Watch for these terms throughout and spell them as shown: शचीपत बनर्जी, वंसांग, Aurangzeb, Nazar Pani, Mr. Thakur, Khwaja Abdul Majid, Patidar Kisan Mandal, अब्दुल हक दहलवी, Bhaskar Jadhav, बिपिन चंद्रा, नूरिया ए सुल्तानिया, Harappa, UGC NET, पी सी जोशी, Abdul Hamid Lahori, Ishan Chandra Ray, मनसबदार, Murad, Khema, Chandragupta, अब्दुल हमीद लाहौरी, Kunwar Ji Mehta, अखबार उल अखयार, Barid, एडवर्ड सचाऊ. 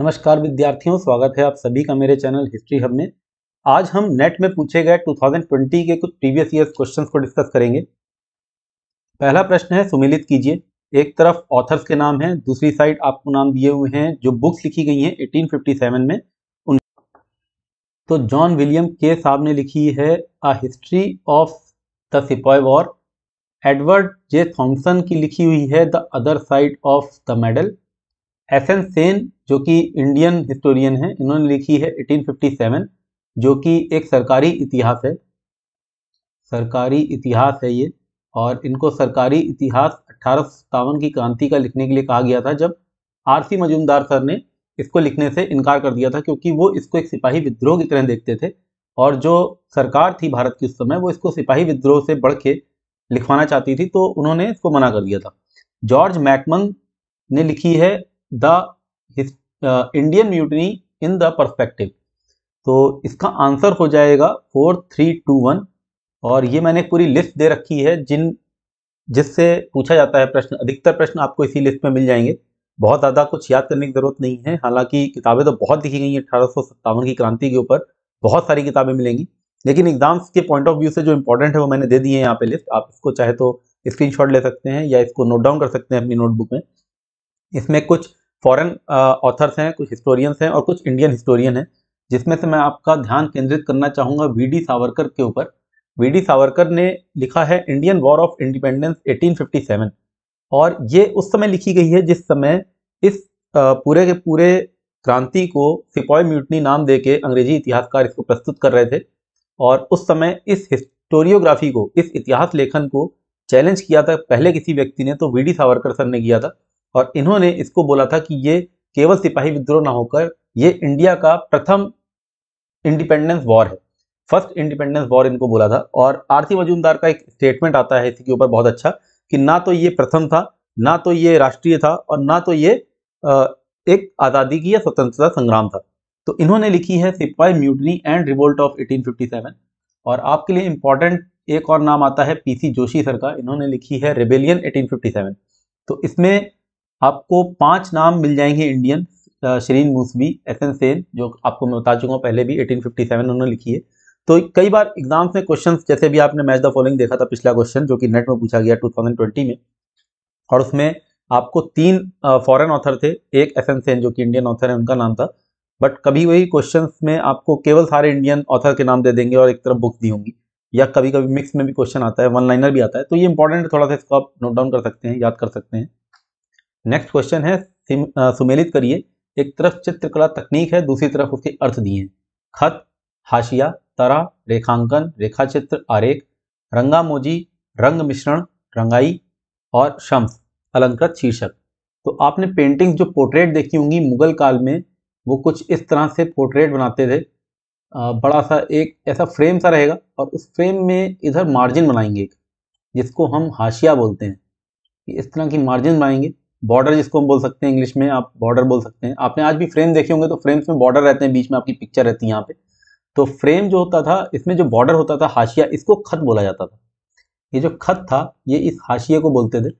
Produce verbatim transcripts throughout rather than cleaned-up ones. नमस्कार विद्यार्थियों, स्वागत है आप सभी का मेरे चैनल हिस्ट्री हब में। आज हम नेट में पूछे गए दो हज़ार बीस के कुछ प्रीवियस ईयर क्वेश्चंस को डिस्कस करेंगे। पहला प्रश्न है, सुमिलित कीजिए। एक तरफ ऑथर्स के नाम हैं, दूसरी साइड आपको नाम दिए हुए हैं जो बुक्स लिखी गई हैं अठारह सौ सत्तावन में उन... तो जॉन विलियम के साहब ने लिखी है a history of the sepoy war, Edward J Thompson की लिखी हुई है the other side of the medal, S N Sen जो कि इंडियन हिस्टोरियन हैं इन्होंने लिखी है अठारह सौ सत्तावन जो कि एक सरकारी इतिहास है, सरकारी इतिहास है ये, और इनको सरकारी इतिहास अठारह सौ सत्तावन की क्रांति का लिखने के लिए कहा गया था जब आर सी मजूमदार सर ने इसको लिखने से इनकार कर दिया था क्योंकि वो इसको एक सिपाही विद्रोह की तरह देखते थे और जो सरकार थी भारत की उस समय वो इसको सिपाही विद्रोह से बढ़ के लिखवाना चाहती थी, तो उन्होंने इसको मना कर दिया था। जॉर्ज मैकमन ने लिखी है the Indian mutiny in the perspective, तो इसका आंसर हो जाएगा फोर थ्री टू वन। और ये मैंने पूरी लिस्ट दे रखी है जिन जिससे पूछा जाता है प्रश्न, अधिकतर प्रश्न आपको इसी लिस्ट में मिल जाएंगे, बहुत ज़्यादा कुछ याद करने की ज़रूरत नहीं है। हालांकि किताबें तो बहुत लिखी गई हैं अठारह सौ सत्तावन की क्रांति के ऊपर, बहुत सारी किताबें मिलेंगी, लेकिन एग्जाम्स के पॉइंट ऑफ व्यू से जो इंपॉर्टेंट है वो मैंने दे दिए हैं यहाँ पे लिस्ट। आप इसको चाहे तो स्क्रीनशॉट ले सकते हैं या इसको नोट डाउन कर सकते हैं अपनी नोटबुक में। इसमें कुछ फॉरेन ऑथर्स हैं, कुछ हिस्टोरियंस हैं और कुछ इंडियन हिस्टोरियन हैं, जिसमें से मैं आपका ध्यान केंद्रित करना चाहूँगा वी डी सावरकर के ऊपर। वी डी सावरकर ने लिखा है इंडियन वॉर ऑफ इंडिपेंडेंस अठारह सौ सत्तावन, और ये उस समय लिखी गई है जिस समय इस पूरे के पूरे क्रांति को सिपॉय म्यूटनी नाम दे के अंग्रेजी इतिहासकार इसको प्रस्तुत कर रहे थे, और उस समय इस हिस्टोरियोग्राफी को, इस इतिहास लेखन को चैलेंज किया था पहले किसी व्यक्ति ने, तो वी डी सावरकर सर ने किया था। और इन्होंने इसको बोला था कि ये केवल सिपाही विद्रोह ना होकर ये इंडिया का प्रथम इंडिपेंडेंस वॉर है, फर्स्ट इंडिपेंडेंस वॉर इनको बोला था। और आर सी मजूमदार का एक स्टेटमेंट आता है इसके ऊपर बहुत अच्छा कि ना तो ये प्रथम था, ना तो ये राष्ट्रीय था, और ना तो ये एक आज़ादी की या स्वतंत्रता संग्राम था। तो इन्होंने लिखी है सिपाही म्यूटनी एंड रिवोल्ट ऑफ अठारह सौ सत्तावन। और आपके लिए इम्पॉर्टेंट एक और नाम आता है पी सी जोशी सर का, इन्होंने लिखी है रेबेलियन अठारह सौ सत्तावन। तो इसमें आपको पांच नाम मिल जाएंगे Indian, Shireen Moosvi, S N Sen जो आपको मैं बता चुका हूँ पहले भी अठारह सौ सत्तावन उन्होंने लिखी है। तो कई बार एग्जाम्स में क्वेश्चंस, जैसे भी आपने मैच द फॉलोइंग देखा था पिछला क्वेश्चन जो कि नेट में पूछा गया दो हज़ार बीस में, और उसमें आपको तीन फॉरेन ऑथर थे, एक एस एन सेन जो कि इंडियन ऑथर है उनका नाम था, बट कभी वही क्वेश्चन में आपको केवल सारे इंडियन ऑथर के नाम दे देंगे और एक तरफ बुक्स दी होंगी, या कभी कभी मिक्स में भी क्वेश्चन आता है, वन लाइनर भी आता है। तो ये इंपॉर्टेंट, थोड़ा सा इसको आप नोट डाउन कर सकते हैं, याद कर सकते हैं। नेक्स्ट क्वेश्चन है, सुमेलित करिए। एक तरफ चित्रकला तकनीक है, दूसरी तरफ उसके अर्थ दिए हैं। खत, हाशिया, तरा, रेखांकन, रेखा चित्र, आरेख, रंगामोजी, रंग मिश्रण, रंगाई और शम्स, अलंकृत शीर्षक। तो आपने पेंटिंग्स जो पोर्ट्रेट देखी होंगी मुगल काल में, वो कुछ इस तरह से पोर्ट्रेट बनाते थे, बड़ा सा एक ऐसा फ्रेम सा रहेगा और उस फ्रेम में इधर मार्जिन बनाएंगे जिसको हम हाशिया बोलते हैं, इस तरह की मार्जिन बनाएंगे, बॉर्डर जिसको हम बोल सकते हैं, इंग्लिश में आप बॉर्डर बोल सकते हैं। आपने आज भी फ्रेम देखे होंगे तो फ्रेम्स में बॉर्डर रहते हैं, बीच में आपकी पिक्चर रहती है यहाँ पे। तो फ्रेम जो होता था, इसमें जो बॉर्डर होता था हाशिया, इसको खत बोला जाता था। ये जो खत था ये इस हाशिये को बोलते थे।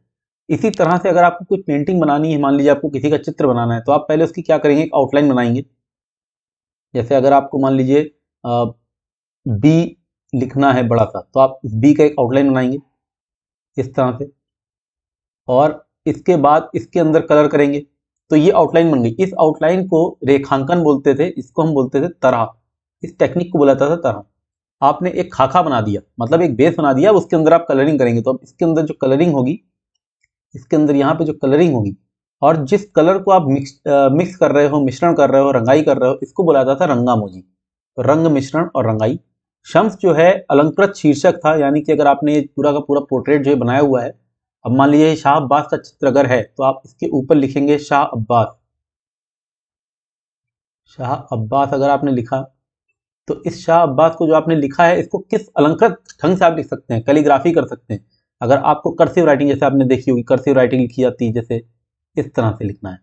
इसी तरह से अगर आपको कुछ पेंटिंग बनानी है, मान लीजिए आपको किसी का चित्र बनाना है, तो आप पहले उसकी क्या करेंगे, एक आउटलाइन बनाएंगे। जैसे अगर आपको मान लीजिए बी लिखना है बड़ा सा, तो आप बी का एक आउटलाइन बनाएंगे इस तरह से, और इसके बाद इसके अंदर कलर करेंगे, तो ये आउटलाइन बन गई। इस आउटलाइन को रेखांकन बोलते थे, इसको हम बोलते थे तरह, इस टेक्निक को बोला जाता था तरह। आपने एक खाका बना दिया, मतलब एक बेस बना दिया, उसके अंदर आप कलरिंग करेंगे, तो अब इसके अंदर जो कलरिंग होगी, इसके अंदर यहाँ पे जो कलरिंग होगी, और जिस कलर को आप मिक्स आ, मिक्स कर रहे हो, मिश्रण कर रहे हो, रंगाई कर रहे हो, इसको बोला जाता था रंगामोजी, रंग मिश्रण और रंगाई। शम्स जो है अलंकृत शीर्षक था, यानी कि अगर आपने पूरा का पूरा पोर्ट्रेट जो है बनाया हुआ है, अब मान लीजिए शाह अब्बास का चित्र अगर है तो आप इसके ऊपर लिखेंगे शाह अब्बास, शाह अब्बास अगर आपने लिखा, तो इस शाह अब्बास को जो आपने लिखा है इसको किस अलंकृत ढंग से आप लिख सकते हैं, कैलीग्राफी कर सकते हैं। अगर आपको कर्सिव राइटिंग, जैसे आपने देखी होगी कर्सिव राइटिंग लिखी जाती है, जैसे इस तरह से लिखना है,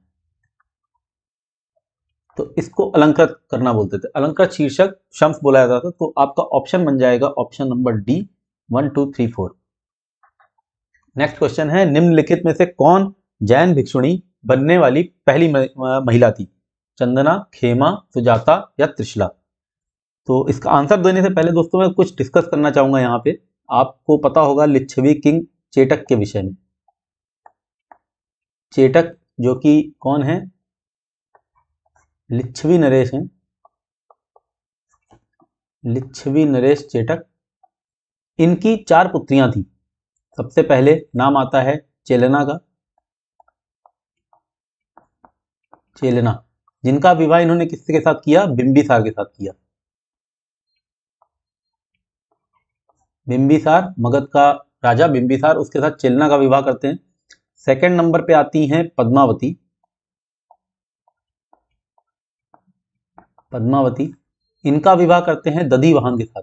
तो इसको अलंकृत करना बोलते थे। अलंकृत शीर्षक शम्स बोला जाता था। तो आपका ऑप्शन बन जाएगा option number D, one two three four. Next question है, निम्नलिखित में से कौन जैन भिक्षुणी बनने वाली पहली महिला थी। चंदना, खेमा, सुजाता या त्रिशला। तो इसका आंसर देने से पहले दोस्तों मैं कुछ डिस्कस करना चाहूँगा। यहाँ पे आपको पता होगा लिच्छवी किंग चेटक के विषय में। चेटक जो कि कौन है? लिच्छवी नरेश हैं, लिच्छवी नरेश चेटक। इनकी चार पुत्रियां थी। सबसे पहले नाम आता है चेलना का, चेलना, जिनका विवाह इन्होंने किसके साथ किया? बिंबिसार के साथ किया। बिंबिसार मगध का राजा बिंबिसार, उसके साथ चेलना का विवाह करते हैं। सेकंड नंबर पे आती हैं पद्मावती, पद्मावती इनका विवाह करते हैं दधिवाहन के साथ।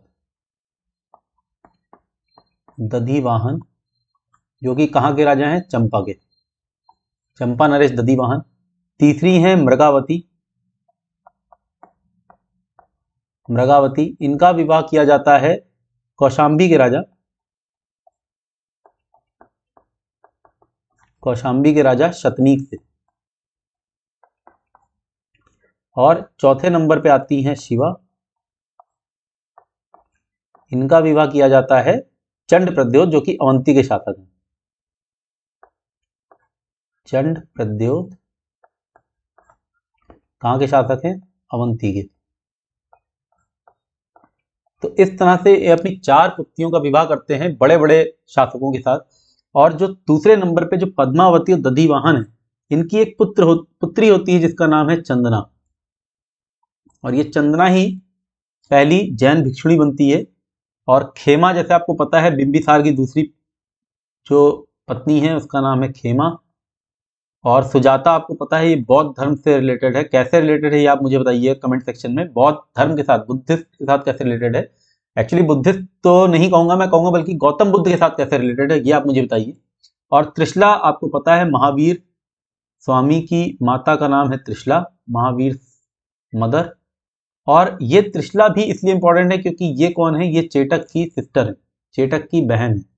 दधिवाहन जो कि कहाँ के राजा हैं? चंपा के, चंपा नरेश दधिवाहन। तीसरी हैं मृगावती, मृगावती इनका विवाह किया जाता है कौशाम्बी के राजा, कौशाम्बी के राजा शतनीक से। और चौथे नंबर पे आती हैं शिवा, इनका विवाह किया जाता है चंड प्रद्योत जो कि अवंती के शासक हैं। चंड प्रद्योत कहाँ के शासक हैं? अवंती के। तो इस तरह से ये अपनी चार पुत्रियों का विवाह करते हैं बड़े बड़े शासकों के साथ। और जो दूसरे नंबर पे जो पद्मावती और दधिवाहन है, इनकी एक पुत्र हो, पुत्री होती है जिसका नाम है चंदना। और ये चंदना ही पहली जैन भिक्षुणी बनती है। और खेमा, जैसे आपको पता है, बिंबिसार की दूसरी जो पत्नी है उसका नाम है खेमा। और सुजाता आपको पता है ये बौद्ध धर्म से रिलेटेड है। कैसे रिलेटेड है ये आप मुझे बताइए कमेंट सेक्शन में। बौद्ध धर्म के साथ, बुद्धिस्ट के साथ कैसे रिलेटेड है? एक्चुअली बुद्धिस्ट तो नहीं कहूँगा मैं, कहूँगा बल्कि गौतम बुद्ध के साथ कैसे रिलेटेड है ये आप मुझे बताइए। और त्रिशला आपको पता है महावीर स्वामी की माता का नाम है त्रिशला, महावीर मदर। और ये त्रिशला भी इसलिए इम्पोर्टेंट है क्योंकि ये कौन है? ये चेटक की सिस्टर है, चेटक की बहन है।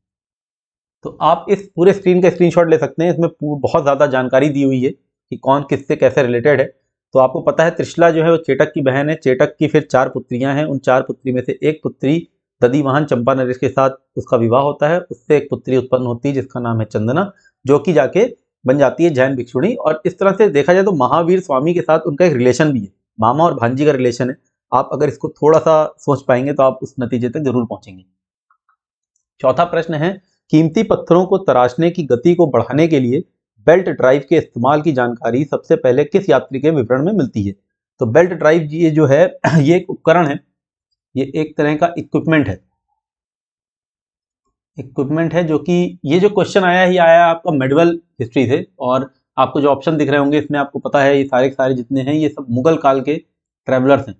तो आप इस पूरे स्क्रीन का स्क्रीनशॉट ले सकते हैं, इसमें बहुत ज़्यादा जानकारी दी हुई है कि कौन किससे कैसे रिलेटेड है। तो आपको पता है त्रिशला जो है वो चेटक की बहन है। चेटक की फिर चार पुत्रियां हैं। उन चार पुत्री में से एक पुत्री दधिवाहन चंपा नरेश के साथ उसका विवाह होता है, उससे एक पुत्री उत्पन्न होती है जिसका नाम है चंदना, जो कि जाके बन जाती है जैन भिक्षुणी। और इस तरह से देखा जाए तो महावीर स्वामी के साथ उनका एक रिलेशन भी है, मामा और भांजी का रिलेशन है। आप अगर इसको थोड़ा सा सोच पाएंगे तो आप उस नतीजे तक जरूर पहुंचेंगे। चौथा प्रश्न है, कीमती पत्थरों को तराशने की गति को बढ़ाने के लिए बेल्ट ड्राइव के इस्तेमाल की जानकारी सबसे पहले किस यात्री के विवरण में मिलती है? तो बेल्ट ड्राइव ये जो है ये एक उपकरण है, ये एक तरह का इक्विपमेंट है, इक्विपमेंट है जो कि ये जो क्वेश्चन आया ही आया आपका मेडिवल हिस्ट्री से। और आपको जो ऑप्शन दिख रहे होंगे इसमें आपको पता है ये सारे सारे जितने हैं ये सब मुगल काल के ट्रैवलर्स हैं।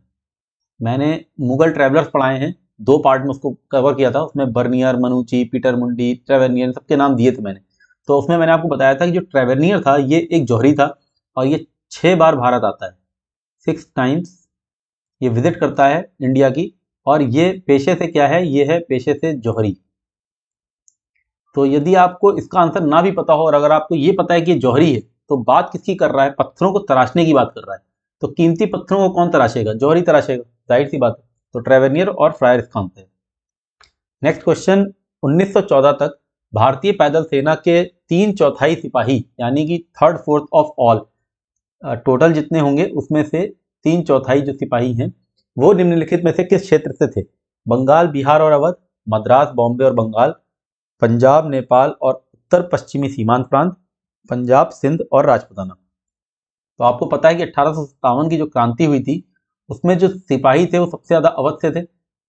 मैंने मुगल ट्रैवलर्स पढ़ाए हैं, दो पार्ट में उसको कवर किया था, उसमें बर्नियर, मनुची, पीटर मुंडी, ट्रेवेनियर, सबके नाम दिए थे मैंने। तो उसमें मैंने आपको बताया था कि जो ट्रेवेनियर था ये एक जौहरी था और ये छः बार भारत आता है, सिक्स टाइम्स ये विजिट करता है इंडिया की। और ये पेशे से क्या है? ये है पेशे से जौहरी। तो यदि आपको इसका आंसर ना भी पता हो और अगर आपको ये पता है कि ये जौहरी है तो बात किसकी कर रहा है? पत्थरों को तराशने की बात कर रहा है। तो कीमती पत्थरों को कौन तराशेगा? जौहरी तराशेगा, जाहिर सी बात है। तो ट्रेवेनियर और फ्रायर इसका आंसर है। नेक्स्ट क्वेश्चन, उन्नीस सौ चौदह तक भारतीय पैदल सेना के तीन चौथाई सिपाही यानी कि third fourth of all, total जितने होंगे उसमें से तीन चौथाई जो सिपाही हैं वो निम्नलिखित में से किस क्षेत्र से थे? बंगाल, बिहार और अवध, मद्रास, बॉम्बे और बंगाल, पंजाब, नेपाल और उत्तर पश्चिमी सीमांत प्रांत, पंजाब, सिंध और राजपूताना। तो आपको पता है कि अठारह सौ सत्तावन की जो क्रांति हुई थी उसमें जो सिपाही थे वो सबसे ज़्यादा अवध से थे।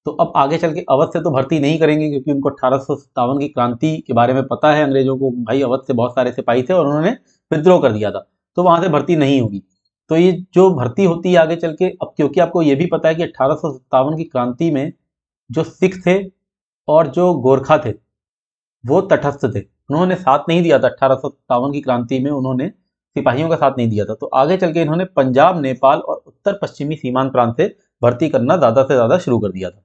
तो अब आगे चल के अवध से तो भर्ती नहीं करेंगे क्योंकि उनको अठारह सौ सत्तावन की क्रांति के बारे में पता है, अंग्रेजों को भाई अवध से बहुत सारे सिपाही थे और उन्होंने विद्रोह कर दिया था, तो वहाँ से भर्ती नहीं होगी। तो ये जो भर्ती होती है आगे चल के, अब क्योंकि आपको ये भी पता है कि अठारह सौ सत्तावन की क्रांति में जो सिख थे और जो गोरखा थे वो तटस्थ थे, उन्होंने साथ नहीं दिया था। अठारह सौ सत्तावन की क्रांति में उन्होंने सिपाहियों का साथ नहीं दिया था। तो आगे चल के इन्होंने पंजाब, नेपाल और उत्तर पश्चिमी सीमांत प्रांत से भर्ती करना ज़्यादा से ज़्यादा शुरू कर दिया था।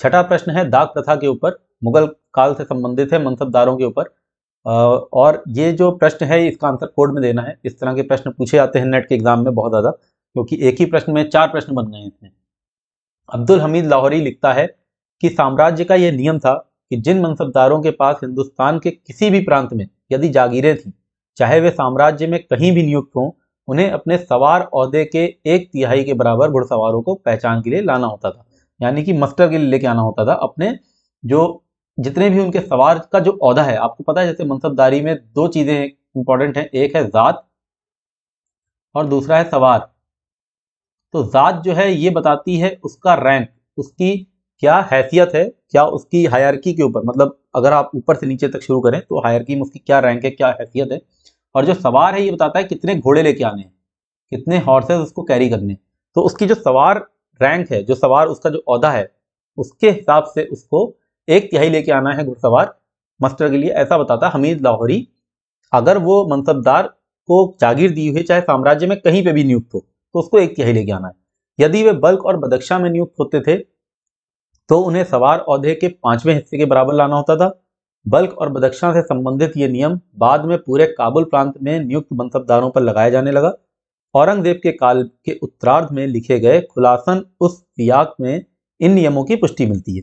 छठा प्रश्न है, दाग प्रथा के ऊपर मुगल काल से संबंधित है, मनसबदारों के ऊपर और ये जो प्रश्न है इसका आंसर कोड में देना है। इस तरह के प्रश्न पूछे जाते हैं नेट के एग्जाम में बहुत ज़्यादा, क्योंकि एक ही प्रश्न में चार प्रश्न बन गए हैं इसमें। अब्दुल हमीद लाहौरी लिखता है कि साम्राज्य का यह नियम था कि जिन मनसबदारों के पास हिंदुस्तान के किसी भी प्रांत में यदि जागीरें थीं, चाहे वे साम्राज्य में कहीं भी नियुक्त हों, उन्हें अपने सवार ओहदे के एक तिहाई के बराबर घुड़सवारों को पहचान के लिए लाना होता था, यानी कि मस्टर के लिए लेके आना होता था। अपने जो जितने भी उनके सवार का जो ओहदा है, आपको पता है जैसे मनसबदारी में दो चीज़ें इंपॉर्टेंट हैं, एक है ज़ात और दूसरा है सवार। तो ज़ात जो है ये बताती है उसका रैंक, उसकी क्या हैसियत है, क्या उसकी हायरकी के ऊपर, मतलब अगर आप ऊपर से नीचे तक शुरू करें तो हायरकी में उसकी क्या रैंक है, क्या हैसियत है। और जो सवार है ये बताता है कितने घोड़े लेके आने हैं, कितने हॉर्सेस उसको कैरी करने। तो उसकी जो सवार रैंक है, जो सवार उसका जो ओहदा है, उसके हिसाब से उसको एक तिहाई लेके आना है घुड़सवार मस्टर के लिए, ऐसा बताता हमीद लाहौरी। अगर वो मनसबदार को जागीर दी हुई चाहे साम्राज्य में कहीं पर भी नियुक्त हो तो उसको एक तिहाई लेके आना है। यदि वे बल्ख और बदख्शां में नियुक्त होते थे तो उन्हें सवार औधे के पांचवें हिस्से के बराबर लाना होता था। बल्ख और बदख्शां से संबंधित ये नियम बाद में पूरे काबुल प्रांत में नियुक्त मनसबदारों पर लगाया जाने लगा। औरंगजेब के काल के उत्तरार्ध में लिखे गए खुलासन उस सियाक में इन नियमों की पुष्टि मिलती है।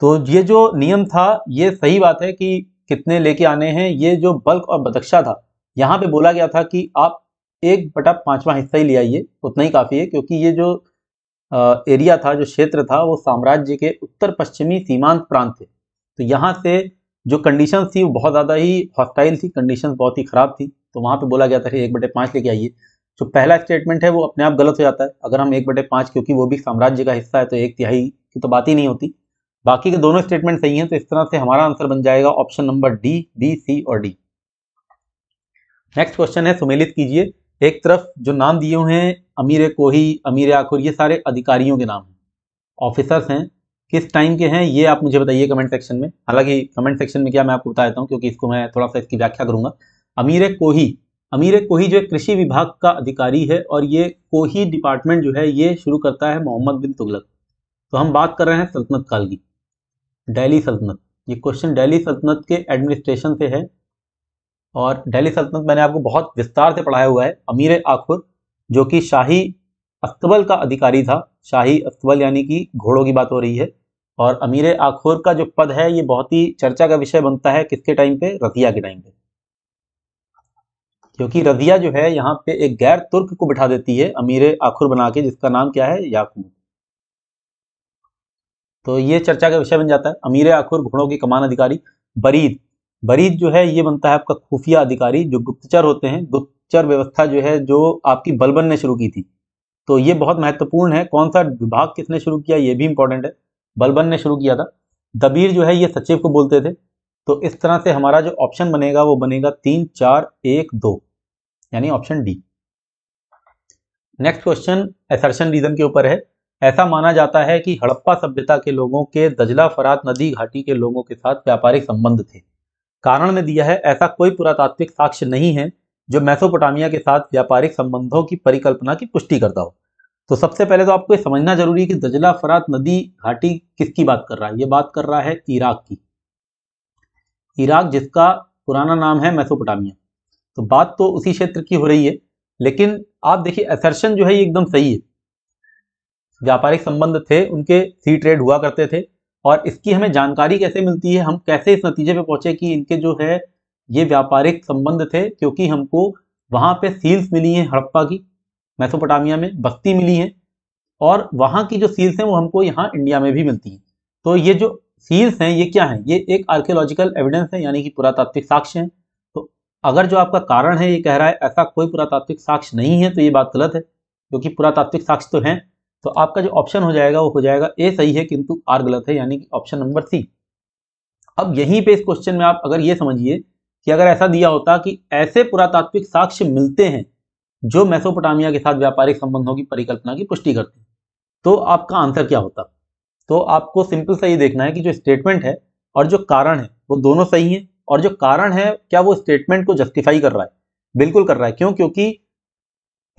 तो ये जो नियम था, ये सही बात है कि कितने लेके आने हैं, ये जो बल्ख और बदख्शां था यहाँ पे बोला गया था कि आप एक बटा पांचवां हिस्सा ही ले आइए, उतना ही काफ़ी है, क्योंकि ये जो एरिया था, जो क्षेत्र था, वो साम्राज्य के उत्तर पश्चिमी सीमांत प्रांत थे। तो यहाँ से जो कंडीशंस थी वो बहुत ज़्यादा ही हॉस्टाइल थी, कंडीशंस बहुत ही ख़राब थी। तो वहाँ पे बोला गया था कि एक बटे पाँच लेके आइए। जो पहला स्टेटमेंट है वो अपने आप गलत हो जाता है। अगर हम एक बटे पाँच, क्योंकि वो भी साम्राज्य का हिस्सा है, तो एक तिहाई की तो बात ही नहीं होती। बाकी के दोनों स्टेटमेंट सही हैं। तो इस तरह से हमारा आंसर बन जाएगा option number D, B, C और डी। नेक्स्ट क्वेश्चन है, सुमेलित कीजिए। एक तरफ जो नाम दिए हुए हैं अमीर कोही, अमीर आखुर, ये सारे अधिकारियों के नाम हैं, ऑफिसर्स हैं, किस टाइम के हैं ये आप मुझे बताइए कमेंट सेक्शन में। हालांकि कमेंट सेक्शन में क्या मैं आपको बता देता हूँ, क्योंकि इसको मैं थोड़ा सा इसकी व्याख्या करूँगा। अमीर कोही, अमीर कोही जो कृषि विभाग का अधिकारी है, और ये कोही डिपार्टमेंट जो है ये शुरू करता है मोहम्मद बिन तुगलक। तो हम बात कर रहे हैं सल्तनत काल की, दिल्ली सल्तनत। ये क्वेश्चन दिल्ली सल्तनत के एडमिनिस्ट्रेशन से है, और दिल्ली सल्तनत मैंने आपको बहुत विस्तार से पढ़ाया हुआ है। अमीर आखुर जो कि शाही अस्तबल का अधिकारी था, शाही अस्तबल यानी कि घोड़ों की बात हो रही है, और अमीर आखुर का जो पद है ये बहुत ही चर्चा का विषय बनता है। किसके टाइम पे? रज़िया के टाइम पे, क्योंकि रज़िया जो है यहाँ पे एक गैर तुर्क को बिठा देती है अमीर आखुर बना के, जिसका नाम क्या है? याकूब। तो ये चर्चा का विषय बन जाता है। अमीर आखुर घोड़ों की कमान अधिकारी। बरीद, बरीद जो है ये बनता है आपका खुफिया अधिकारी, जो गुप्तचर होते हैं। गुप्तचर व्यवस्था जो है जो आपकी बलबन ने शुरू की थी, तो ये बहुत महत्वपूर्ण है। कौन सा विभाग किसने शुरू किया ये भी इंपॉर्टेंट है, बलबन ने शुरू किया था। दबीर जो है ये सचिव को बोलते थे। तो इस तरह से हमारा जो ऑप्शन बनेगा वो बनेगा तीन, चार, एक, दो, यानी option D. Next question assertion reason के ऊपर है। ऐसा माना जाता है कि हड़प्पा सभ्यता के लोगों के दजला फरात नदी घाटी के लोगों के साथ व्यापारिक संबंध थे। कारण में दिया है ऐसा कोई पुरातात्विक साक्ष्य नहीं है जो मेसोपोटामिया के साथ व्यापारिक संबंधों की परिकल्पना की पुष्टि करता हो। तो सबसे पहले तो आपको ये समझना जरूरी है कि दजला फरात नदी घाटी किसकी बात कर रहा है। ये बात कर रहा है इराक की, इराक जिसका पुराना नाम है मेसोपोटामिया। तो बात तो उसी क्षेत्र की हो रही है, लेकिन आप देखिए असर्शन जो है ये एकदम सही है। व्यापारिक संबंध थे उनके, सी ट्रेड हुआ करते थे। और इसकी हमें जानकारी कैसे मिलती है, हम कैसे इस नतीजे पर पहुंचे कि इनके जो है ये व्यापारिक संबंध थे? क्योंकि हमको वहाँ पे सील्स मिली हैं हड़प्पा की, मेसोपोटामिया में बस्ती मिली है, और वहाँ की जो सील्स हैं वो हमको यहाँ इंडिया में भी मिलती हैं। तो ये जो सील्स हैं ये क्या हैं? ये एक आर्कियोलॉजिकल एविडेंस है, यानी कि पुरातात्विक साक्ष्य हैं। तो अगर जो आपका कारण है ये कह रहा है ऐसा कोई पुरातात्विक साक्ष्य नहीं है, तो ये बात गलत है, क्योंकि पुरातात्विक साक्ष्य तो हैं। तो आपका जो ऑप्शन हो जाएगा वो हो जाएगा ए सही है किंतु आर गलत है, यानी कि ऑप्शन नंबर सी। अब यहीं पर इस क्वेश्चन में आप अगर ये समझिए कि अगर ऐसा दिया होता कि ऐसे पुरातात्विक साक्ष्य मिलते हैं जो मेसोपोटामिया के साथ व्यापारिक संबंधों की परिकल्पना की पुष्टि करते हैं, तो आपका आंसर क्या होता? तो आपको सिंपल सा ये देखना है कि जो स्टेटमेंट है और जो कारण है वो दोनों सही हैं। और जो कारण है क्या वो स्टेटमेंट को जस्टिफाई कर रहा है? बिल्कुल कर रहा है। क्यों? क्योंकि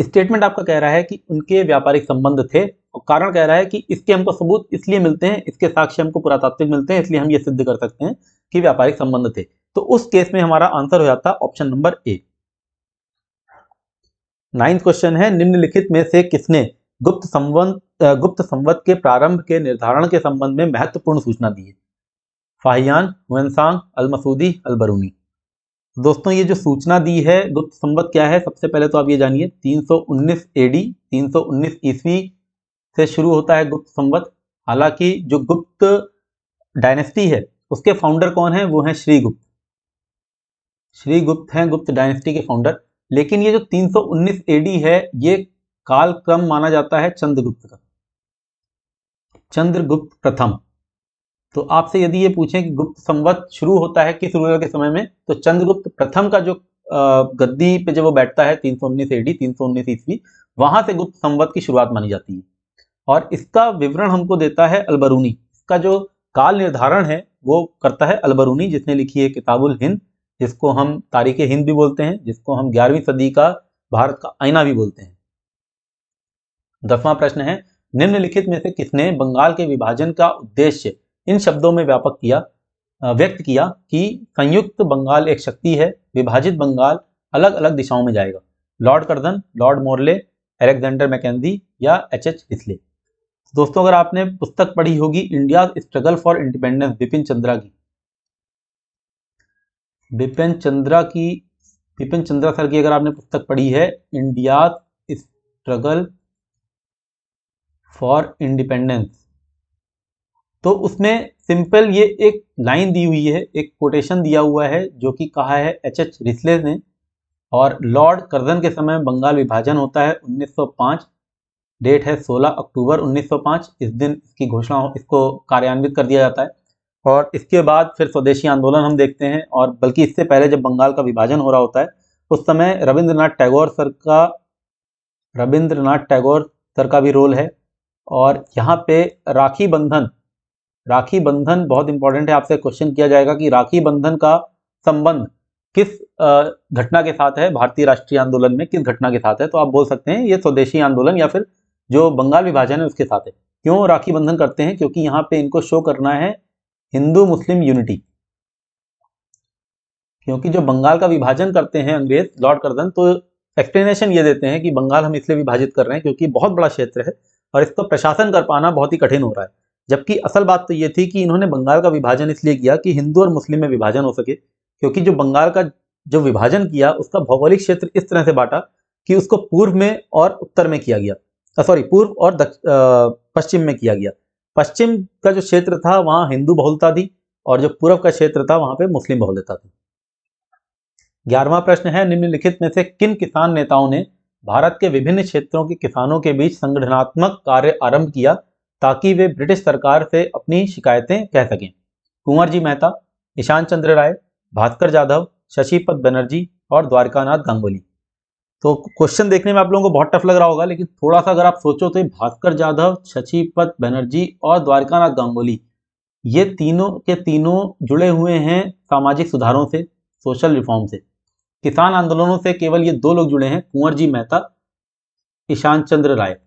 स्टेटमेंट आपका कह रहा है कि उनके व्यापारिक संबंध थे, और कारण कह रहा है कि इसके हमको सबूत इसलिए मिलते हैं, इसके साक्ष्य हमको पुरातात्विक मिलते हैं, इसलिए हम ये सिद्ध कर सकते हैं कि व्यापारिक संबंध थे। तो उस केस में हमारा आंसर हो जाता option number A. Ninth question है, निम्नलिखित में से किसने गुप्त संवत गुप्त संवत के प्रारंभ के निर्धारण के संबंध में महत्वपूर्ण सूचना दी है? फाहियान, वंसांग, अलमसूदी, अलबरूनी। दोस्तों ये जो सूचना दी है गुप्त संवत क्या है, सबसे पहले तो आप ये जानिए तीन सौ उन्नीस ए डी तीन सौ उन्नीस ईस्वी से शुरू होता है गुप्त संवत। हालांकि जो गुप्त डायनेस्टी है उसके फाउंडर कौन है, वो है श्रीगुप्त। श्रीगुप्त हैं गुप्त डायनेस्टी के फाउंडर। लेकिन ये जो तीन सौ उन्नीस एडी है ये कालक्रम माना जाता है चंद्रगुप्त का, चंद्रगुप्त प्रथम। तो आपसे यदि ये पूछें कि गुप्त संवत शुरू होता है किस रूलर के समय में, तो चंद्रगुप्त प्रथम का जो गद्दी पे जब वो बैठता है तीन सौ उन्नीस एडी तीन सौ उन्नीस ईस्वी, वहां से गुप्त संवत की शुरुआत मानी जाती है। और इसका विवरण हमको देता है अलबरूनी। इसका जो काल निर्धारण है वो करता है अलबरूनी, जिसने लिखी है किताब उल हिंद, जिसको हम तारीख हिंद भी बोलते हैं, जिसको हम ग्यारहवीं सदी का भारत का आईना भी बोलते हैं। दसवां प्रश्न है, निम्नलिखित में से किसने बंगाल के विभाजन का उद्देश्य इन शब्दों में व्यापक किया व्यक्त किया कि संयुक्त बंगाल एक शक्ति है, विभाजित बंगाल अलग अलग दिशाओं में जाएगा? Lord Curzon, Lord Morley, Alexander Mackenzie या एच एच रिसले। दोस्तों अगर आपने पुस्तक पढ़ी होगी India struggle for independence, बिपिन चंद्रा की बिपिन चंद्रा की बिपिन चंद्रा सर की अगर आपने पुस्तक पढ़ी है इंडिया स्ट्रगल फॉर इंडिपेंडेंस, तो उसमें सिंपल ये एक लाइन दी हुई है, एक कोटेशन दिया हुआ है जो कि कहा है एच एच रिसले ने। और लॉर्ड कर्जन के समय बंगाल विभाजन होता है उन्नीस सौ पाँच, डेट है सोलह अक्टूबर उन्नीस सौ पाँच। इस दिन इसकी घोषणा इसको कार्यान्वित कर दिया जाता है। और इसके बाद फिर स्वदेशी आंदोलन हम देखते हैं। और बल्कि इससे पहले जब बंगाल का विभाजन हो रहा होता है उस समय रविंद्रनाथ टैगोर सर का रविंद्रनाथ टैगोर सर का भी रोल है। और यहाँ पे राखी बंधन राखी बंधन बहुत इंपॉर्टेंट है। आपसे क्वेश्चन किया जाएगा कि राखी बंधन का संबंध किस घटना के साथ है, भारतीय राष्ट्रीय आंदोलन में किस घटना के साथ है? तो आप बोल सकते हैं ये स्वदेशी आंदोलन या फिर जो बंगाल विभाजन है उसके साथ है। क्यों राखी बंधन करते हैं? क्योंकि यहाँ पे इनको शो करना है हिंदू मुस्लिम यूनिटी, क्योंकि जो बंगाल का विभाजन करते हैं अंग्रेज लॉर्ड कर्जन, तो एक्सप्लेनेशन ये देते हैं कि बंगाल हम इसलिए विभाजित कर रहे हैं क्योंकि बहुत बड़ा क्षेत्र है और इसका प्रशासन कर पाना बहुत ही कठिन हो रहा है। जबकि असल बात तो ये थी कि इन्होंने बंगाल का विभाजन इसलिए किया कि हिंदू और मुस्लिम में विभाजन हो सके, क्योंकि जो बंगाल का जो विभाजन किया उसका भौगोलिक क्षेत्र इस तरह से बांटा कि उसको पूर्व में और उत्तर में किया गया, सॉरी पूर्व और पश्चिम में किया गया। पश्चिम का जो क्षेत्र था वहां हिंदू बहुलता थी और जो पूर्व का क्षेत्र था वहां पे मुस्लिम बहुलता थी। ग्यारहवां प्रश्न है, निम्नलिखित में से किन किसान नेताओं ने भारत के विभिन्न क्षेत्रों के किसानों के बीच संगठनात्मक कार्य आरंभ किया ताकि वे ब्रिटिश सरकार से अपनी शिकायतें कह सकें? कुंवर जी मेहता, ईशान चंद्र राय, भास्कर जाधव, शशिपत बनर्जी और द्वारिकानाथ गांगुली। तो क्वेश्चन देखने में आप लोगों को बहुत टफ लग रहा होगा, लेकिन थोड़ा सा अगर आप सोचो तो भास्कर जाधव, शचिपत बनर्जी और द्वारिकानाथ गांगुली ये तीनों के तीनों जुड़े हुए हैं सामाजिक सुधारों से, सोशल रिफॉर्म से, किसान आंदोलनों से। केवल ये दो लोग जुड़े हैं, कुंवर जी मेहता, ईशान चंद्र राय।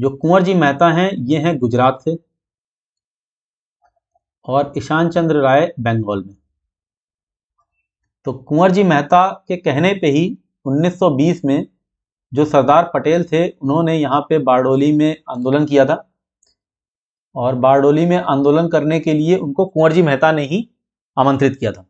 जो कुंवर जी मेहता हैं ये हैं गुजरात से और ईशान चंद्र राय बंगाल में। तो कुंवर जी मेहता के कहने पर ही उन्नीस सौ बीस में जो सरदार पटेल थे उन्होंने यहाँ पे बारडोली में आंदोलन किया था और बारडोली में आंदोलन करने के लिए उनको कुंवर जी मेहता ने ही आमंत्रित किया था।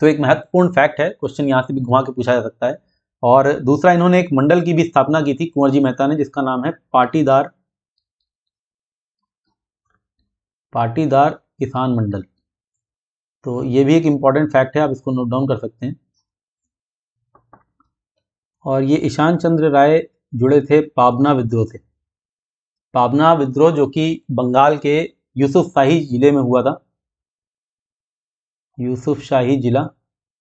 तो एक महत्वपूर्ण फैक्ट है, क्वेश्चन यहाँ से भी घुमा के पूछा जा सकता है। और दूसरा, इन्होंने एक मंडल की भी स्थापना की थी कुंवर जी मेहता ने, जिसका नाम है पाटीदार पाटीदार किसान मंडल। तो ये भी एक इंपॉर्टेंट फैक्ट है, आप इसको नोट डाउन कर सकते हैं। और ये ईशान चंद्र राय जुड़े थे पाबना विद्रोह से। पाबना विद्रोह जो कि बंगाल के यूसुफ शाही जिले में हुआ था, यूसुफ शाही जिला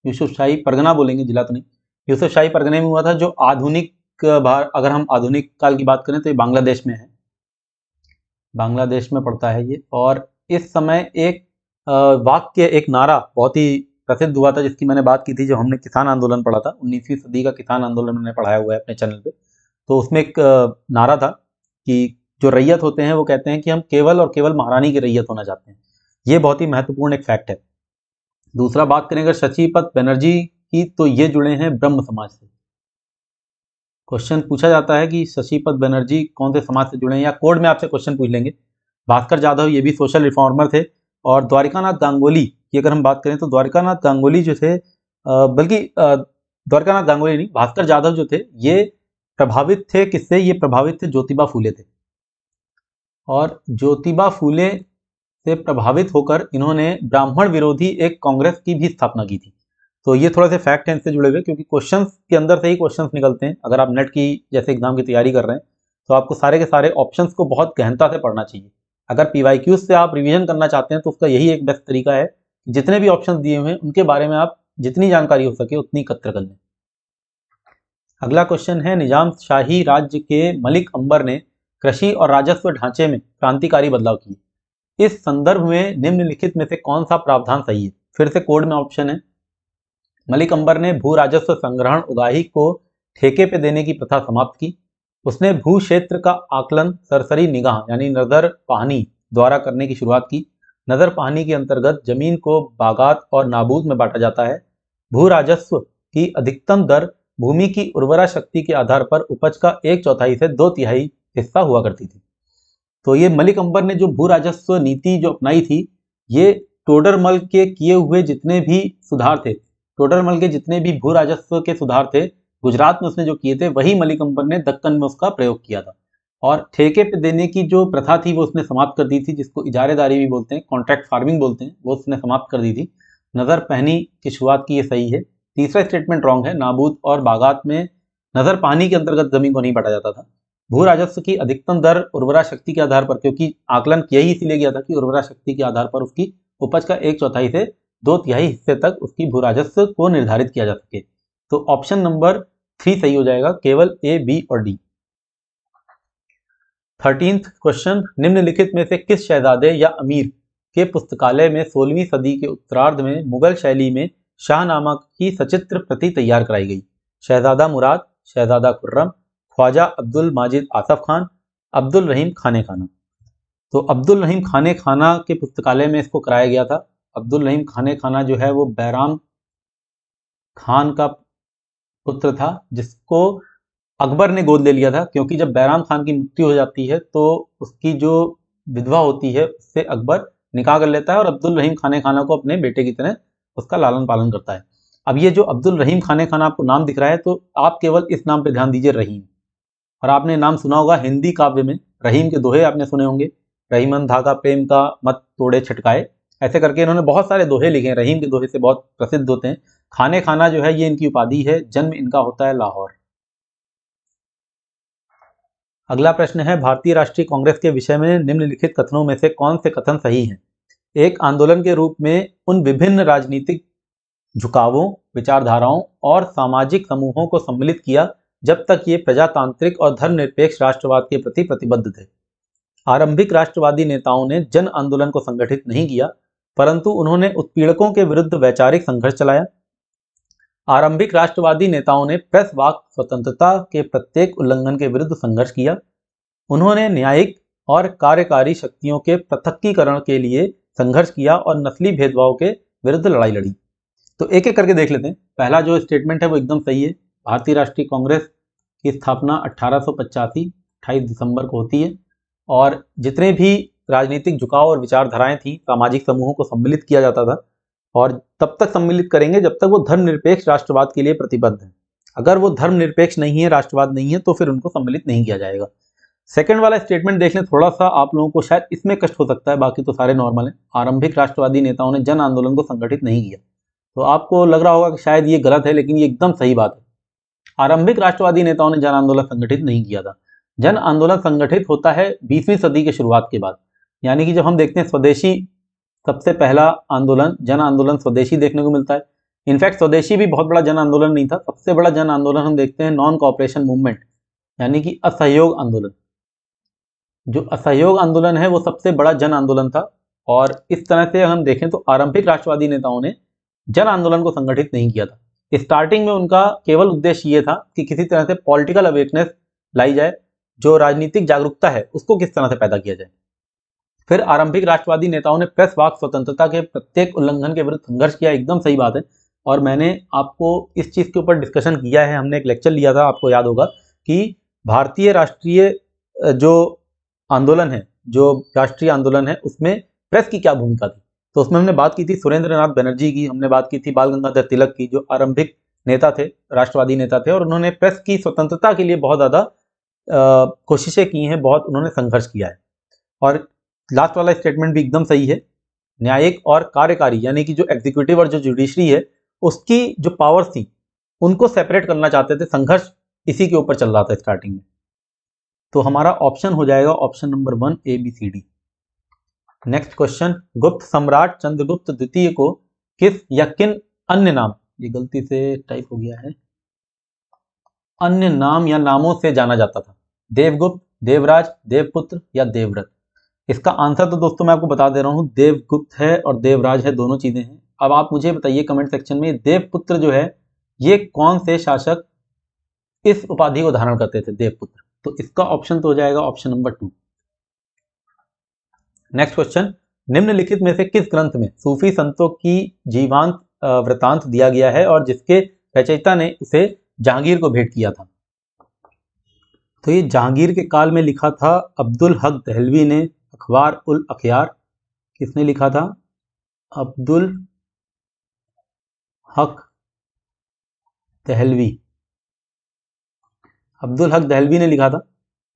यूसुफ शाही परगना बोलेंगे, जिला तो नहीं, यूसुफ शाही परगने में हुआ था, जो आधुनिक भार अगर हम आधुनिक काल की बात करें तो ये बांग्लादेश में है, बांग्लादेश में पड़ता है ये। और इस समय एक वाक्य, एक नारा बहुत ही प्रसिद्ध हुआ था जिसकी मैंने बात की थी, जो हमने किसान आंदोलन पढ़ा था, उन्नीसवीं सदी का किसान आंदोलन मैंने पढ़ाया हुआ है अपने चैनल पे। तो उसमें एक नारा था कि जो रैयत होते हैं वो कहते हैं कि हम केवल और केवल महारानी के रैयत होना चाहते हैं। ये बहुत ही महत्वपूर्ण एक फैक्ट है। दूसरा बात करेंगे शचीपत बनर्जी की, तो ये जुड़े हैं ब्रह्म समाज से। क्वेश्चन पूछा जाता है कि शचीपत बनर्जी कौन से समाज से जुड़े हैं, या कोर्ट में आपसे क्वेश्चन पूछ लेंगे। भास्कर जाधव ये भी सोशल रिफॉर्मर थे, और द्वारिकानाथ गांगुली की अगर हम बात करें तो द्वारिकानाथ गांगुली जो थे, बल्कि द्वारिकानाथ गांगुली नहीं, भास्कर जाधव जो थे ये प्रभावित थे किससे, ये प्रभावित थे ज्योतिबा फूले थे, और ज्योतिबा फूले से प्रभावित होकर इन्होंने ब्राह्मण विरोधी एक कांग्रेस की भी स्थापना की थी। तो ये थोड़ा से फैक्ट है इनसे जुड़े हुए, क्योंकि क्वेश्चंस के अंदर से ही क्वेश्चंस निकलते हैं। अगर आप नेट की जैसे एग्जाम की तैयारी कर रहे हैं तो आपको सारे के सारे ऑप्शंस को बहुत गहनता से पढ़ना चाहिए। अगर पीवाईक्यू से आप रिवीजन करना चाहते हैं तो उसका यही एक बेस्ट तरीका है, जितने भी ऑप्शंस दिए हुए हैं उनके बारे में आप जितनी जानकारी हो सके उतनी एकत्र कर लें। अगला क्वेश्चन है, निजाम शाही राज्य के मलिक अंबर ने कृषि और राजस्व ढांचे में क्रांतिकारी बदलाव किए, इस संदर्भ में निम्नलिखित में से कौन सा प्रावधान सही है। फिर से कोड में ऑप्शन है, मलिक अंबर ने भू राजस्व संग्रहण उगाही को ठेके पे देने की प्रथा समाप्त की, उसने भू क्षेत्र का आकलन सरसरी निगाह यानी नजर पानी द्वारा करने की शुरुआत की। नजर पानी के अंतर्गत जमीन को बागात और नाबूद में बांटा जाता है। भू राजस्व की अधिकतम दर भूमि की उर्वरा शक्ति के आधार पर उपज का एक चौथाई से दो तिहाई हिस्सा हुआ करती थी। तो ये मलिक अंबर ने जो भू राजस्व नीति जो अपनाई थी, ये टोडरमल के किए हुए जितने भी सुधार थे, टोडरमल के जितने भी भू राजस्व के सुधार थे गुजरात में उसने जो किए थे, वही मलिक अंबर ने दक्कन में उसका प्रयोग किया था। और ठेके पे देने की जो प्रथा थी वो उसने समाप्त कर दी थी, जिसको इजारेदारी भी बोलते हैं, कॉन्ट्रैक्ट फार्मिंग बोलते हैं, वो उसने समाप्त कर दी थी। नजर पहनी की शुरुआत की, ये सही है। तीसरा स्टेटमेंट रॉन्ग है, नाबूद और बागात में नजर पानी के अंतर्गत जमीन को नहीं बांटा जाता था। भू राजस्व की अधिकतम दर उर्वरा शक्ति के आधार पर, क्योंकि आकलन किया ही इसीलिए गया था कि उर्वरा शक्ति के आधार पर उसकी उपज का एक चौथाई से दो तिहाई हिस्से तक उसकी भू राजस्व को निर्धारित किया जा सके। तो ऑप्शन नंबर थ्री सही हो जाएगा, केवल ए, बी और डी। थर्टींथ क्वेश्चन, निम्नलिखित में से किस शहजादे या अमीर के पुस्तकालय में सोलहवीं सदी के उत्तरार्ध में मुगल शैली में शाहनामा की सचित्र प्रति तैयार कराई गई। शहजादा मुराद, शहजादा खुर्रम, ख्वाजा अब्दुल माजिद आसफ खान, अब्दुल रहीम खाने खाना। तो अब्दुल रहीम खाने खाना के पुस्तकालय में इसको कराया गया था। अब्दुल रहीम खाने खाना जो है वो बैराम खान का पुत्र था, जिसको अकबर ने गोद ले लिया था, क्योंकि जब बैराम खान की मृत्यु हो जाती है तो उसकी जो विधवा होती है उससे अकबर निकाह कर लेता है, और अब्दुल रहीम खाने खाना को अपने बेटे की तरह उसका लालन पालन करता है। अब ये जो अब्दुल रहीम खाने खाना आपको नाम दिख रहा है, तो आप केवल इस नाम पर ध्यान दीजिए, रहीम। और आपने नाम सुना होगा हिंदी काव्य में, रहीम के दोहे आपने सुने होंगे, रहीमन धागा प्रेम का मत तोड़े छटकाए, ऐसे करके इन्होंने बहुत सारे दोहे लिखे हैं, रहीम के दोहे से बहुत प्रसिद्ध होते हैं। खाने खाना जो है ये इनकी उपाधि है, जन्म इनका होता है लाहौर। अगला प्रश्न है, भारतीय राष्ट्रीय कांग्रेस के विषय में निम्नलिखित कथनों में से कौन से कथन सही हैं। एक आंदोलन के रूप में उन विभिन्न राजनीतिक झुकावों, विचारधाराओं और सामाजिक समूहों को सम्मिलित किया जब तक ये प्रजातांत्रिक और धर्मनिरपेक्ष राष्ट्रवाद के प्रति प्रतिबद्ध थे। आरंभिक राष्ट्रवादी नेताओं ने जन आंदोलन को संगठित नहीं किया, परंतु उन्होंने उत्पीड़कों के विरुद्ध वैचारिक संघर्ष चलाया। आरंभिक राष्ट्रवादी नेताओं ने प्रेस वाक स्वतंत्रता के प्रत्येक उल्लंघन के विरुद्ध संघर्ष किया। उन्होंने न्यायिक और कार्यकारी शक्तियों के पृथकीकरण के लिए संघर्ष किया और नस्ली भेदभाव के विरुद्ध लड़ाई लड़ी। तो एक एक करके देख लेते हैं। पहला जो स्टेटमेंट है वो एकदम सही है। भारतीय राष्ट्रीय कांग्रेस की स्थापना अट्ठारह सौ पचासी अट्ठाईस दिसंबर को होती है, और जितने भी राजनीतिक झुकाव और विचारधाराएं थी, सामाजिक समूहों को सम्मिलित किया जाता था, और तब तक सम्मिलित करेंगे जब तक वो धर्मनिरपेक्ष राष्ट्रवाद के लिए प्रतिबद्ध है। अगर वो धर्मनिरपेक्ष नहीं है, राष्ट्रवाद नहीं है, तो फिर उनको सम्मिलित नहीं किया जाएगा। सेकंड वाला स्टेटमेंट देख लें, थोड़ा सा आप लोगों को शायद इसमें कष्ट हो सकता है, बाकी तो सारे नॉर्मल हैं। आरंभिक राष्ट्रवादी नेताओं ने जन आंदोलन को संगठित नहीं किया, तो आपको लग रहा होगा कि शायद ये गलत है, लेकिन ये एकदम सही बात है। आरंभिक राष्ट्रवादी नेताओं ने जन आंदोलन संगठित नहीं किया था। जन आंदोलन संगठित होता है बीसवीं सदी के शुरुआत के बाद, यानी कि जब हम देखते हैं स्वदेशी, सबसे पहला आंदोलन जन आंदोलन स्वदेशी देखने को मिलता है। इनफैक्ट स्वदेशी भी बहुत बड़ा जन आंदोलन नहीं था, सबसे बड़ा जन आंदोलन हम देखते हैं नॉन कॉपरेशन मूवमेंट, यानी कि असहयोग आंदोलन। जो असहयोग आंदोलन है वो सबसे बड़ा जन आंदोलन था, और इस तरह से हम देखें तो आरंभिक राष्ट्रवादी नेताओं ने जन आंदोलन को संगठित नहीं किया था। स्टार्टिंग में उनका केवल उद्देश्य ये था कि किसी तरह से पॉलिटिकल अवेयरनेस लाई जाए, जो राजनीतिक जागरूकता है उसको किस तरह से पैदा किया जाए। फिर आरंभिक राष्ट्रवादी नेताओं ने प्रेस वाक स्वतंत्रता के प्रत्येक उल्लंघन के विरुद्ध संघर्ष किया। एकदम सही बात है, और मैंने आपको इस चीज़ के ऊपर डिस्कशन किया है, हमने एक लेक्चर लिया था, आपको याद होगा कि भारतीय राष्ट्रीय जो आंदोलन है, जो राष्ट्रीय आंदोलन है, उसमें प्रेस की क्या भूमिका थी। तो उसमें हमने बात की थी सुरेंद्र नाथ बनर्जी की, हमने बात की थी बाल गंगाधर तिलक की, जो आरंभिक नेता थे, राष्ट्रवादी नेता थे, और उन्होंने प्रेस की स्वतंत्रता के लिए बहुत ज़्यादा कोशिशें की हैं, बहुत उन्होंने संघर्ष किया है। और लास्ट वाला स्टेटमेंट भी एकदम सही है, न्यायिक और कार्यकारी यानी कि जो एग्जीक्यूटिव और जो जुडिशरी है उसकी जो पावर्स थी उनको सेपरेट करना चाहते थे। संघर्ष इसी के ऊपर चल रहा था स्टार्टिंग में। तो हमारा ऑप्शन हो जाएगा option number one, A B C D. Next question, गुप्त सम्राट चंद्रगुप्त द्वितीय को किस या किन अन्य नाम, ये गलती से टाइप हो गया है, अन्य नाम या नामों से जाना जाता था? देवगुप्त, देवराज, देवपुत्र या देवव्रत। इसका आंसर तो दोस्तों मैं आपको बता दे रहा हूँ, देवगुप्त है और देवराज है, दोनों चीज़ें हैं। अब आप मुझे बताइए कमेंट सेक्शन में, देवपुत्र जो है ये कौन से शासक इस उपाधि को धारण करते थे, देवपुत्र? तो इसका ऑप्शन तो हो जाएगा option number two. Next question, निम्नलिखित में से किस ग्रंथ में सूफी संतों की जीवांत वृतांत दिया गया है और जिसके रचयिता ने इसे जहांगीर को भेंट किया था? तो ये जहांगीर के काल में लिखा था अब्दुल हक दहलवी ने, अखबार उल अखयार। किसने लिखा था? अब्दुल हक दहलवी, अब्दुल हक दहलवी ने लिखा था।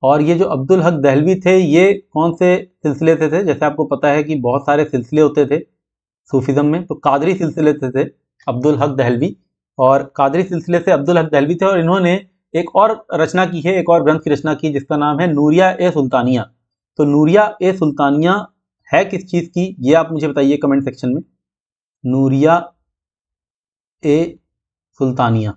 और ये जो अब्दुल हक दहलवी थे ये कौन से सिलसिले से थे? जैसे आपको पता है कि बहुत सारे सिलसिले होते थे सूफिज्म में, तो कादरी सिलसिले से थे अब्दुल हक दहलवी, और कादरी सिलसिले से अब्दुल हक दहलवी थे। और इन्होंने एक और रचना की है, एक और ग्रंथ की रचना की जिसका नाम है नूरिया ए सुल्तानिया। तो नूरिया ए सुल्तानिया है किस चीज़ की, ये आप मुझे बताइए कमेंट सेक्शन में, नूरिया ए सुल्तानिया।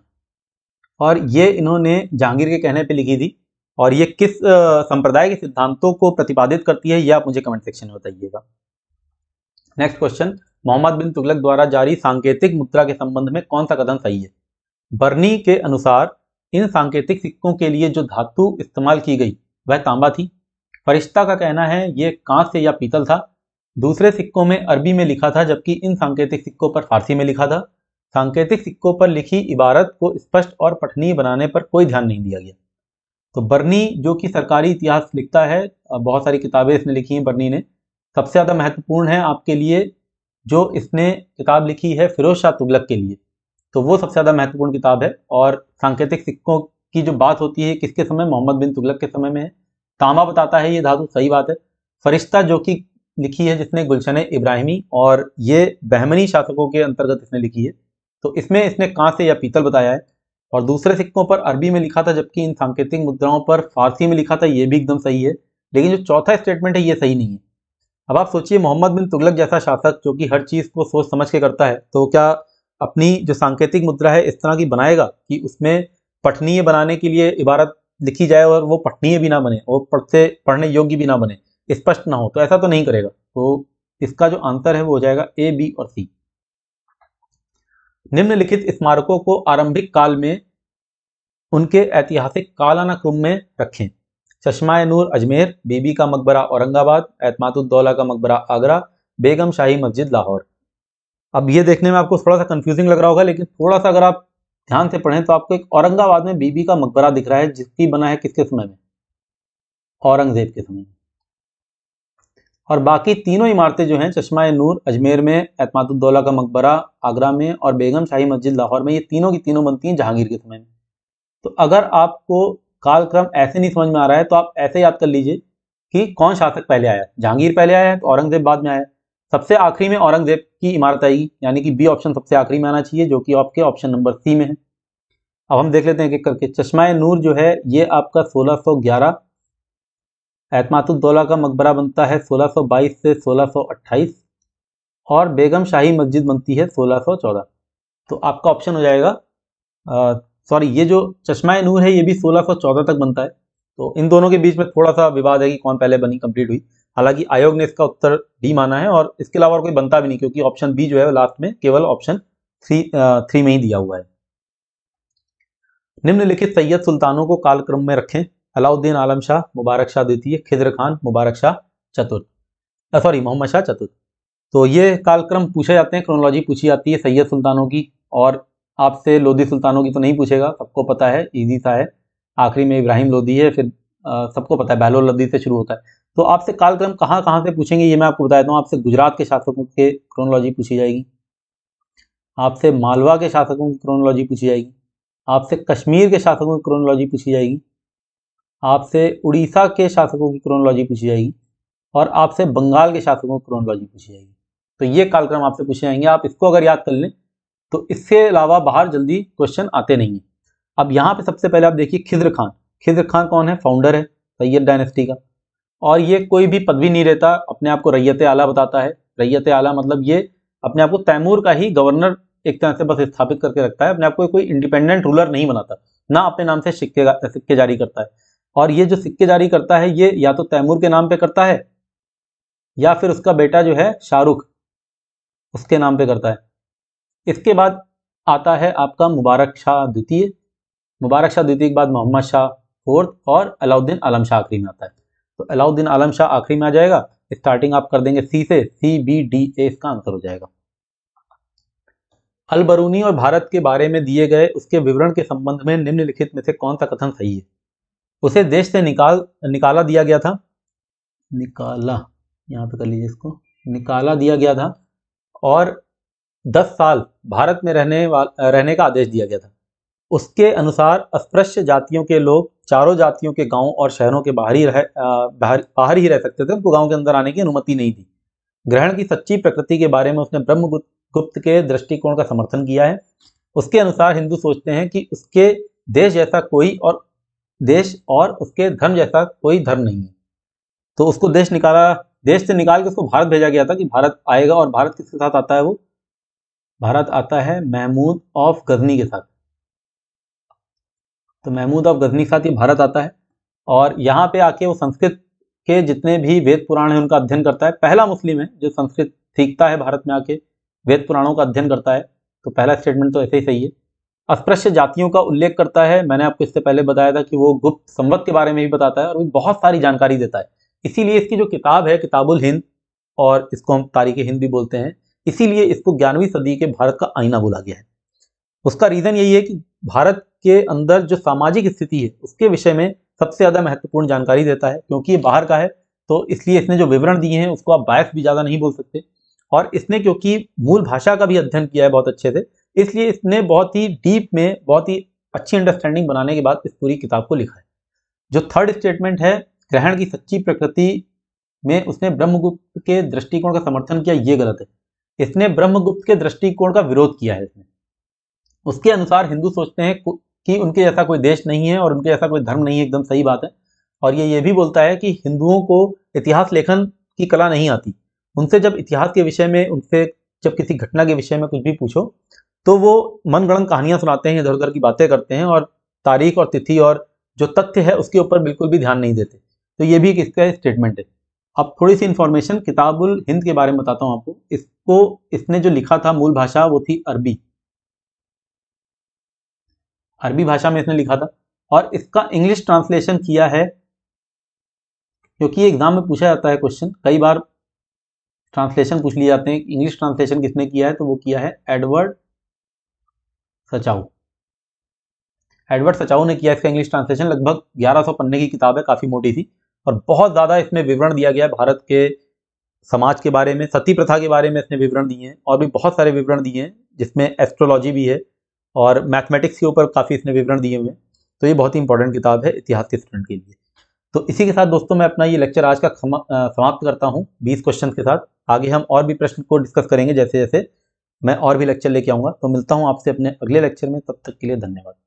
और ये इन्होंने जहांगीर के कहने पे लिखी थी, और ये किस संप्रदाय के सिद्धांतों को प्रतिपादित करती है, ये आप मुझे कमेंट सेक्शन में बताइएगा। नेक्स्ट क्वेश्चन, मोहम्मद बिन तुगलक द्वारा जारी सांकेतिक मुद्रा के संबंध में कौन सा कदम सही है? बर्नी के अनुसार इन सांकेतिक सिक्कों के लिए जो धातु इस्तेमाल की गई वह तांबा थी। फरिश्ता का कहना है ये कांच से या पीतल था। दूसरे सिक्कों में अरबी में लिखा था जबकि इन सांकेतिक सिक्कों पर फारसी में लिखा था। सांकेतिक सिक्कों पर लिखी इबारत को स्पष्ट और पठनीय बनाने पर कोई ध्यान नहीं दिया गया। तो बर्नी जो कि सरकारी इतिहास लिखता है, बहुत सारी किताबें इसने लिखी हैं बर्नी ने, सबसे ज़्यादा महत्वपूर्ण है आपके लिए जो इसने किताब लिखी है फिरोज शाह तुगलक के लिए, तो वो सबसे ज़्यादा महत्वपूर्ण किताब है। और सांकेतिक सिक्कों की जो बात होती है किसके समय? मोहम्मद बिन तुगलक के समय में है। तांबा बताता है ये धातु, सही बात है। फरिश्ता जो कि लिखी है जिसने गुलशने इब्राहिमी, और ये बहमनी शासकों के अंतर्गत इसने लिखी है, तो इसमें इसने कांसे या पीतल बताया है। और दूसरे सिक्कों पर अरबी में लिखा था जबकि इन सांकेतिक मुद्राओं पर फारसी में लिखा था, ये भी एकदम सही है। लेकिन जो चौथा स्टेटमेंट है ये सही नहीं है। अब आप सोचिए, मोहम्मद बिन तुगलक जैसा शासक जो कि हर चीज़ को सोच समझ के करता है, तो क्या अपनी जो सांकेतिक मुद्रा है इस तरह की बनाएगा कि उसमें पठनीय बनाने के लिए इबारत लिखी जाए और वो पठनीय भी ना बने, वो पढ़ते पढ़ने योग्य भी ना बने, स्पष्ट ना हो? तो ऐसा तो नहीं करेगा। तो इसका जो आंसर है वो हो जाएगा ए, बी और सी। निम्नलिखित स्मारकों को आरंभिक काल में उनके ऐतिहासिक कालाना क्रम में रखें। चश्मा नूर अजमेर, बीबी का मकबरा औरंगाबाद, एतमादुद्दौला का मकबरा आगरा, बेगम शाही मस्जिद लाहौर। अब ये देखने में आपको थोड़ा सा कन्फ्यूजिंग लग रहा होगा, लेकिन थोड़ा सा अगर आप ध्यान से पढ़ें तो आपको एक औरंगाबाद में बीबी का मकबरा दिख रहा है जिसकी बना है किसके समय में? औरंगजेब के समय में। और बाकी तीनों इमारतें जो हैं, चश्मा नूर अजमेर में, एतमादुद्दौला का मकबरा आगरा में और बेगम शाही मस्जिद लाहौर में, ये तीनों की तीनों बनती हैं जहांगीर के समय में। तो अगर आपको कालक्रम ऐसे नहीं समझ में आ रहा है तो आप ऐसे याद कर लीजिए कि कौन शासक पहले आया। जहांगीर पहले आया है तो औरंगजेब बाद में आया। सबसे आखिरी में औरंगजेब की इमारत आएगी, यानी कि बी ऑप्शन सबसे आखिरी में आना चाहिए, जो कि आपके ऑप्शन नंबर सी में है। अब हम देख लेते हैं एक करके। चश्मा नूर जो है ये आपका सोलह सौ ग्यारह, एतमादुद्दौला का मकबरा बनता है सोलह सौ बाईस से सोलह सौ अट्ठाईस, और बेगम शाही मस्जिद बनती है सोलह सौ चौदह। तो आपका ऑप्शन हो जाएगा, सॉरी ये जो चश्मा नूर है ये भी सोलह सौ चौदह तक बनता है। तो इन दोनों के बीच में थोड़ा सा विवाद है कि कौन पहले बनी कंप्लीट हुई, हालांकि आयोग ने इसका उत्तर डी माना है, और इसके अलावा और कोई बनता भी नहीं क्योंकि ऑप्शन बी जो है लास्ट में केवल ऑप्शन थ्री थ्री में ही दिया हुआ है। निम्नलिखित सैयद सुल्तानों को कालक्रम में रखें। अलाउद्दीन आलम शाह, मुबारक शाह द्वितीय, खिद्र खान, मुबारक शाह चतुर्थ। सॉरी मोहम्मद शाह चतुर्थ। तो ये कालक्रम पूछे जाते हैं, क्रोनोलॉजी पूछी जाती है सैयद सुल्तानों की, और आपसे लोधी सुल्तानों की तो नहीं पूछेगा, सबको पता है, ईजी सा है। आखिरी में इब्राहिम लोधी है, फिर आ, सबको पता है बहलोल लोधी से शुरू होता है। तो आपसे कालक्रम कहाँ कहाँ से पूछेंगे ये मैं आपको बता देता हूँ। आपसे गुजरात के शासकों के क्रोनोलॉजी पूछी जाएगी, आपसे मालवा के शासकों की क्रोनोलॉजी पूछी जाएगी, आपसे कश्मीर के शासकों की क्रोनोलॉजी पूछी जाएगी, आपसे उड़ीसा के शासकों की क्रोनोलॉजी पूछी जाएगी, और आपसे बंगाल के शासकों की क्रोनोलॉजी पूछी जाएगी। तो ये कालक्रम आपसे पूछे जाएंगे, आप इसको अगर याद कर लें तो इससे अलावा बाहर जल्दी क्वेश्चन आते नहीं हैं। अब यहाँ पे सबसे पहले आप देखिए खिज्र खान। खिज्र खान कौन है? फाउंडर है सैयद डायनेस्टी का, और ये कोई भी पदवी नहीं रहता, अपने आप को रैयत आला बताता है। रैयत आला मतलब ये अपने आप को तैमूर का ही गवर्नर एक तरह से बस स्थापित करके रखता है, अपने आप को कोई इंडिपेंडेंट रूलर नहीं बनाता, ना अपने नाम से सिक्के सिक्के जारी करता है। और ये जो सिक्के जारी करता है ये या तो तैमूर के नाम पे करता है या फिर उसका बेटा जो है शाहरुख उसके नाम पे करता है। इसके बाद आता है आपका मुबारक शाह द्वितीय। मुबारक शाह द्वितीय के बाद मोहम्मद शाह फोर्थ और अलाउद्दीन आलम शाह आखिरी में आता है। तो अलाउद्दीन आलम शाह आखिरी में आ जाएगा। स्टार्टिंग आप कर देंगे सी से, सी बी डी ए इसका आंसर हो जाएगा। अलबरूनी और भारत के बारे में दिए गए उसके विवरण के संबंध में निम्नलिखित में से कौन सा कथन सही है? उसे देश से निकाल निकाला दिया गया था, निकाला यहाँ पे कर लीजिए इसको, निकाला दिया गया था और दस साल भारत में रहने रहने का आदेश दिया गया था। उसके अनुसार अस्पृश्य जातियों के लोग चारों जातियों के गांव और शहरों के बाहर ही रह बाहर बाहर ही रह सकते थे, उनको गाँव के अंदर आने की अनुमति नहीं थी। ग्रहण की सच्ची प्रकृति के बारे में उसने ब्रह्मगुप्त गुप्त के दृष्टिकोण का समर्थन किया है। उसके अनुसार हिंदू सोचते हैं कि उसके देश जैसा कोई और देश और उसके धर्म जैसा कोई धर्म नहीं है। तो उसको देश निकाला, देश से निकाल के उसको भारत भेजा गया था कि भारत आएगा। और भारत किसके साथ आता है? वो भारत आता है महमूद ऑफ गजनी के साथ। तो महमूद ऑफ गजनी के साथ ही भारत आता है और यहाँ पे आके वो संस्कृत के जितने भी वेद पुराण हैं उनका अध्ययन करता है। पहला मुस्लिम है जो संस्कृत सीखता है भारत में आके, वेद पुराणों का अध्ययन करता है। तो पहला स्टेटमेंट तो ऐसे ही सही है। अस्पृश्य जातियों का उल्लेख करता है, मैंने आपको इससे पहले बताया था कि वो गुप्त संवत के बारे में भी बताता है और वो बहुत सारी जानकारी देता है। इसीलिए इसकी जो किताब है किताब उल हिंद, और इसको हम तारीख हिंद भी बोलते हैं, इसीलिए इसको ग्यारहवीं सदी के भारत का आईना बोला गया है। उसका रीज़न यही है कि भारत के अंदर जो सामाजिक स्थिति है उसके विषय में सबसे ज़्यादा महत्वपूर्ण जानकारी देता है। क्योंकि ये बाहर का है तो इसलिए इसने जो विवरण दिए हैं उसको आप बायस भी ज़्यादा नहीं बोल सकते, और इसने क्योंकि मूल भाषा का भी अध्ययन किया है बहुत अच्छे से, इसलिए इसने बहुत ही डीप में बहुत ही अच्छी अंडरस्टैंडिंग बनाने के बाद इस पूरी किताब को लिखा है। जो थर्ड स्टेटमेंट है, ग्रहण की सच्ची प्रकृति में उसने ब्रह्मगुप्त के दृष्टिकोण का समर्थन किया, ये गलत है। इसने ब्रह्मगुप्त के दृष्टिकोण का विरोध किया है। इसने उसके अनुसार हिंदू सोचते हैं कि उनके जैसा कोई देश नहीं है और उनके जैसा कोई धर्म नहीं है, एकदम सही बात है। और ये ये भी बोलता है कि हिंदुओं को इतिहास लेखन की कला नहीं आती। उनसे जब इतिहास के विषय में, उनसे जब किसी घटना के विषय में कुछ भी पूछो तो वो मनगढ़ंत कहानियां सुनाते हैं, इधर उधर की बातें करते हैं और तारीख और तिथि और जो तथ्य है उसके ऊपर बिल्कुल भी ध्यान नहीं देते। तो ये भी एक इसका स्टेटमेंट है। अब थोड़ी सी इन्फॉर्मेशन किताब उल हिंद के बारे में बताता हूँ आपको। इसको इसने जो लिखा था मूल भाषा वो थी अरबी, अरबी भाषा में इसने लिखा था, और इसका इंग्लिश ट्रांसलेशन किया है क्योंकि एग्जाम में पूछा जाता है क्वेश्चन, कई बार ट्रांसलेशन पूछ लिए जाते हैं। इंग्लिश ट्रांसलेशन किसने किया है? तो वो किया है एडवर्ड सचाऊ। एडवर्ड सचाऊ ने किया इसका इंग्लिश ट्रांसलेशन। लगभग ग्यारह सौ पन्ने की किताब है, काफ़ी मोटी थी, और बहुत ज़्यादा इसमें विवरण दिया गया है भारत के समाज के बारे में, सती प्रथा के बारे में इसने विवरण दिए हैं, और भी बहुत सारे विवरण दिए हैं जिसमें एस्ट्रोलॉजी भी है और मैथमेटिक्स के ऊपर काफ़ी इसने विवरण दिए हुए हैं। तो ये बहुत ही इंपॉर्टेंट किताब है इतिहास के स्टूडेंट के लिए। तो इसी के साथ दोस्तों मैं अपना ये लेक्चर आज का समाप्त करता हूँ बीस क्वेश्चन के साथ। आगे हम और भी प्रश्न को डिस्कस करेंगे जैसे जैसे मैं और भी लेक्चर लेके आऊँगा। तो मिलता हूँ आपसे अपने अगले लेक्चर में, तब तक के लिए धन्यवाद।